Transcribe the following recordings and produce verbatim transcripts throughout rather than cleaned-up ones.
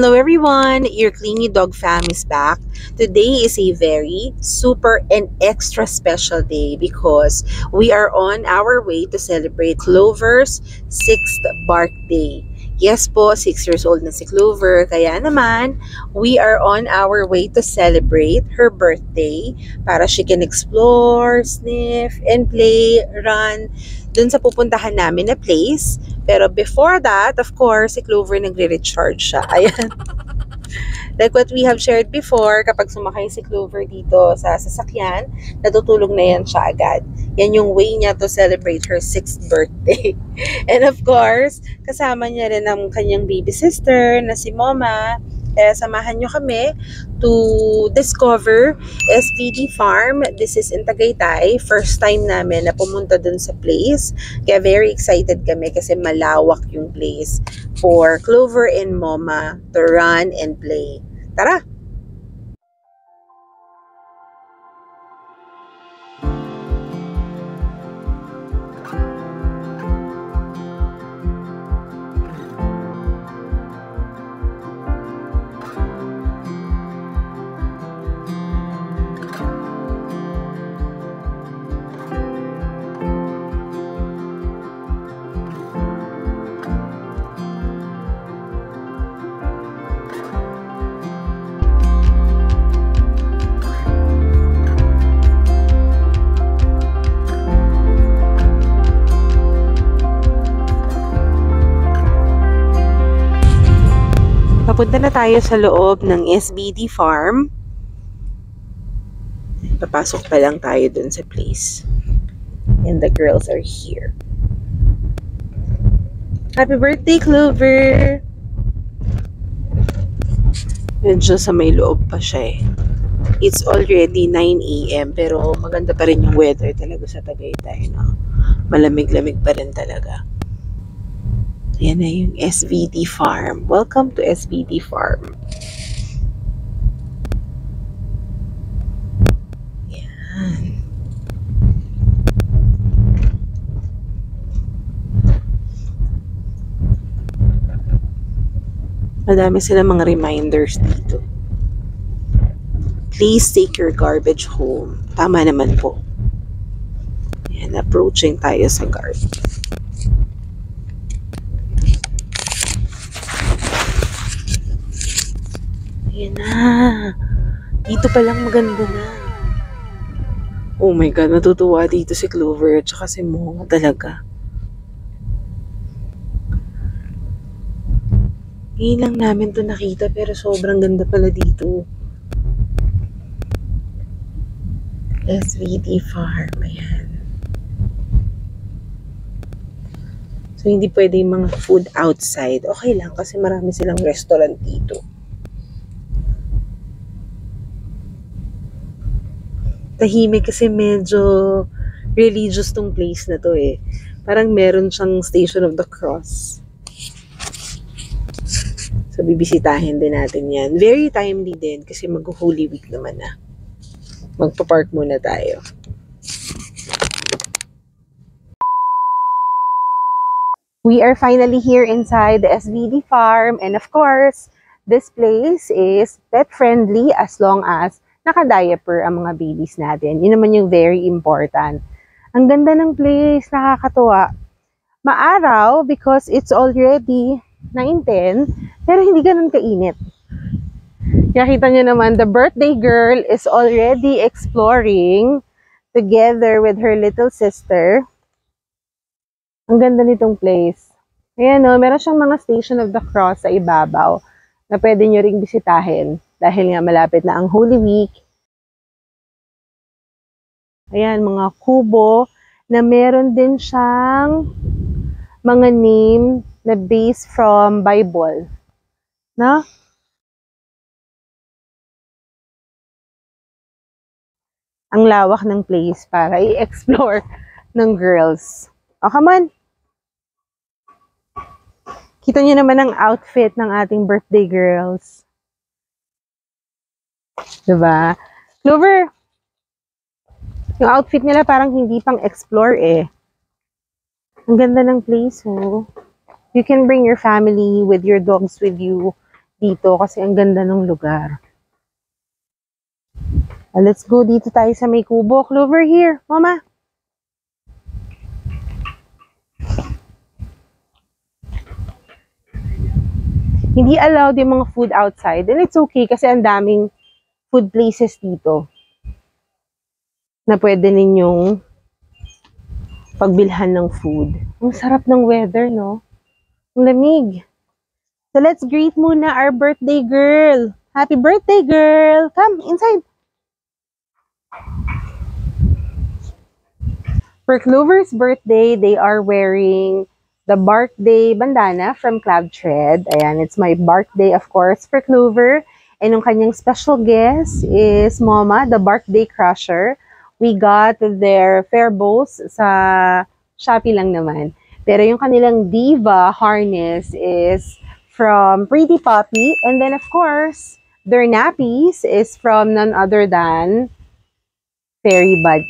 Hello everyone! Your Kingy Dog fam is back. Today is a very super and extra special day because we are on our way to celebrate Clover's sixth birthday. Yes po, six years old na si Clover. Kaya naman, we are on our way to celebrate her birthday para she can explore, sniff, and play, run dun sa pupuntahan namin na place. Pero before that, of course, si Clover nagre-recharge siya. Ayan. Like what we have shared before, kapag sumakay si Clover dito sa sasakyan, natutulog na yan siya agad. Yan yung way niya to celebrate her sixth birthday. And of course, kasama niya rin ang kanyang baby sister na si Mama. Kaya samahan nyo kami to discover S V D Farm. This is in Tagaytay. First time namin na pumunta dun sa place. Kaya very excited kami kasi malawak yung place for Clover and Mama to run and play. Tara! Punta na tayo sa loob ng S B D Farm. Papasok pa lang tayo dun sa place. And the girls are here. Happy birthday, Clover! Medyo sa may loob pa siya eh. It's already nine A M pero maganda pa rin yung weather talaga sa Tagaytay. No? Malamig-lamig pa rin talaga. Yan na yung S V D Farm. Welcome to S V D Farm. Yan. Madami sila mga reminders dito. Please take your garbage home. Tama naman po. Yan, approaching tayo sa garbage. Ayan na. Dito palang maganda na. Oh my God, natutuwa dito si Clover at saka si Mama talaga. Ngayon lang namin to nakita pero sobrang ganda pala dito. S V D Farm, ayan. So hindi pwede yung mga food outside. Okay lang kasi marami silang restaurant dito. Tahimik kasi medyo religious tong place na to eh. Parang meron siyang Station of the Cross. So bibisitahin din natin yan. Very timely din kasi mag-Holy Week naman na. Magpa-park muna tayo. We are finally here inside the S V D Farm. And of course, this place is pet-friendly as long as naka-diaper ang mga babies natin. Yun naman yung very important. Ang ganda ng place, nakakatuwa. Maaraw because it's already nine ten, pero hindi ganun kainit. Nakita nyo naman, the birthday girl is already exploring together with her little sister. Ang ganda nitong place. Ayan o, meron siyang mga Station of the Cross sa ibabaw na pwede nyo ring bisitahin. Dahil nga malapit na ang Holy Week. Ayan, mga kubo na meron din siyang mga name na based from Bible. No? Ang lawak ng place para i-explore ng girls. O, come on! Kita niyo naman ang outfit ng ating birthday girls. Diba? Clover, yung outfit nila parang hindi pang explore eh. Ang ganda ng place, oh. You can bring your family with your dogs with you. dito kasi ang ganda ng lugar. Let's go dito tayo sa may kubo. Clover here, Mama. Hindi allowed yung mga food outside. And it's okay kasi ang daming food places dito na pwede ninyong pagbilhan ng food. Ang sarap ng weather, no? Ang lamig. So let's greet muna our birthday girl. Happy birthday, girl! Come inside. For Clover's birthday, they are wearing the Bark Day bandana from Cloud Tread. Ayan, it's my Bark Day, of course, for Clover. And yung kanyang special guest is Mama, the Bark Day Crusher. We got their fair bowls sa Shopee lang naman. Pero yung kanilang diva harness is from Pretty Puppy. And then, of course, their nappies is from none other than Fairy Buddy.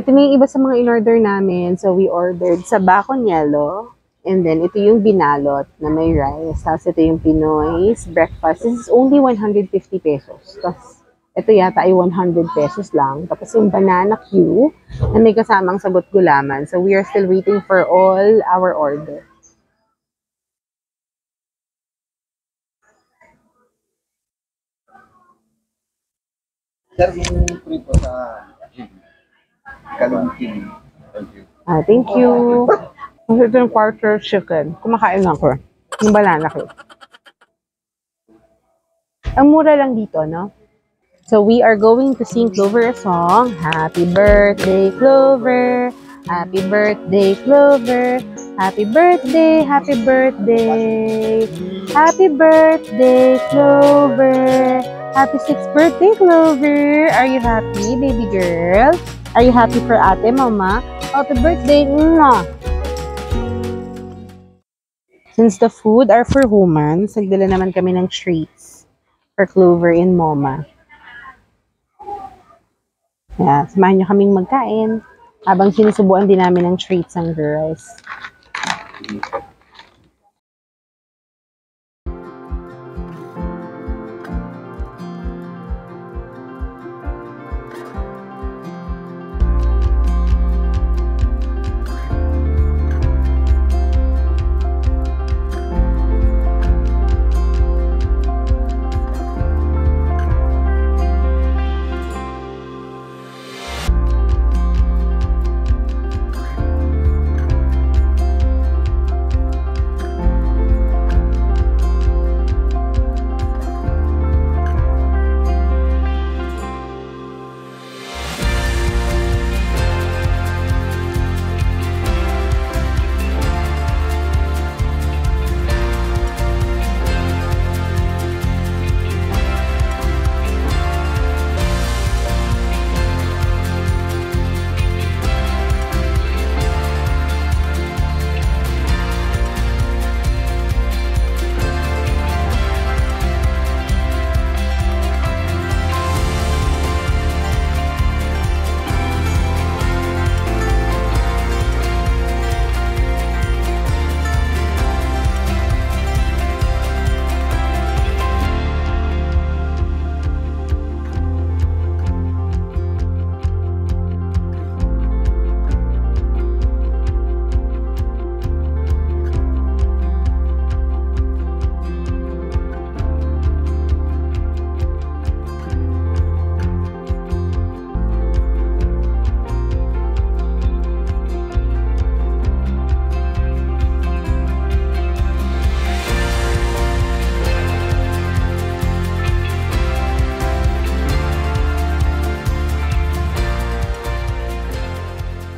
Ito na yung iba sa mga in-order namin. So, we ordered sa Bakon Yellow. And then, ito yung binalot na may rice. Tapos, ito yung Pinoy's breakfast. This is only one hundred fifty pesos. Tapos, ito yata ay one hundred pesos lang. Tapos, yung banana queue na may kasamang sagot gulaman. So, we are still waiting for all our orders. Sir, yung free po sa... Kalintin. Thank you. Ah, thank you. Ito yung quarter chicken. Kumakain lang ko. Yung banana ko. Ang mura lang dito, no? So, we are going to sing Clover a song. Happy birthday, Clover. Happy birthday, Clover. Happy birthday, happy birthday. Happy birthday, Clover. Happy sixth birthday, Clover. Are you happy, baby girl? Are you happy for Ate, Mama? Happy birthday, Mama! Since the food are for humans, nagdala naman kami ng treats for Clover and Mama. Yeah, samahan nyo kaming magkain habang sinusubuan din namin ng treats ang girls.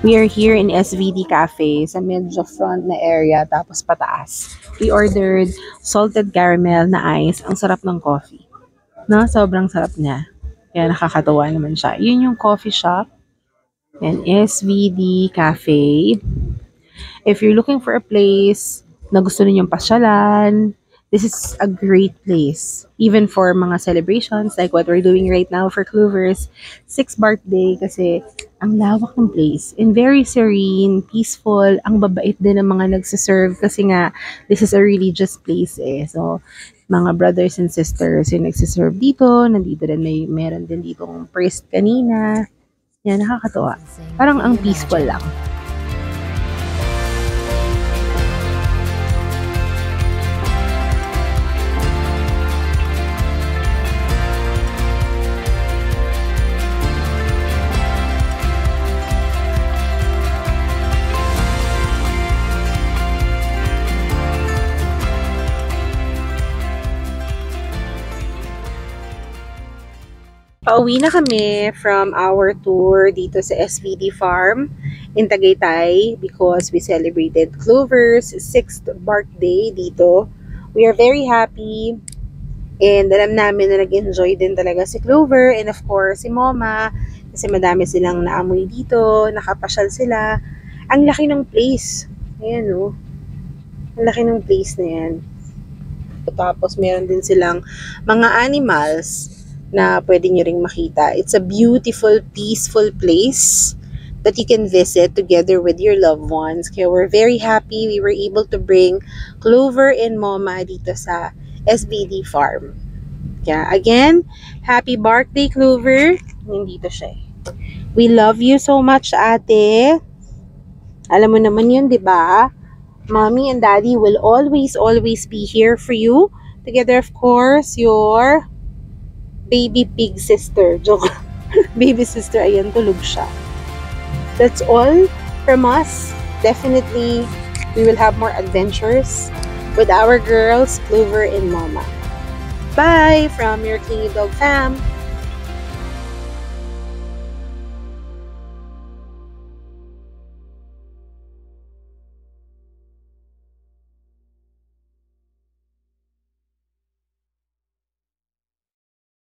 We are here in S V D Cafe sa medyo front na area tapos pataas. We ordered salted caramel na ice. Ang sarap ng coffee. No, sobrang sarap niya. Kaya nakakatawa naman siya. Yun yung coffee shop. And S V D Cafe. If you're looking for a place na gusto ninyong pasyalan, this is a great place. Even for mga celebrations like what we're doing right now for Clover's sixth birthday kasi ang lawak ng place and very serene, peaceful. Ang babait din ng mga nagsiserve kasi nga this is a religious place eh. So, mga brothers and sisters yung nagsiserve dito, nandito din may meron din ditong priest kanina. Yan, nakakatawa. Parang ang peaceful lang. Pauwi na kami from our tour dito sa S V D Farm in Tagaytay because we celebrated Clover's sixth birthday dito. We are very happy and alam namin na nag-enjoy din talaga si Clover and of course si Mama kasi madami silang naamoy dito, nakapasyal sila. Ang laki ng place. Ayan o. Oh. Ang laki ng place na yan. Tapos meron din silang mga animals na pwede nyo ring makita. It's a beautiful, peaceful place that you can visit together with your loved ones. Kaya we're very happy we were able to bring Clover and Mama dito sa S B D Farm. Kaya again, happy birthday Clover. Nandito siya. We love you so much ate. Alam mo naman yun, di ba? Mommy and Daddy will always, always be here for you. Together, of course, your baby pig sister. Joke. Baby sister, ayan, tulog siya. That's all from us. Definitely, we will have more adventures with our girls, Clover and Mama. Bye from your Kingy Dog fam.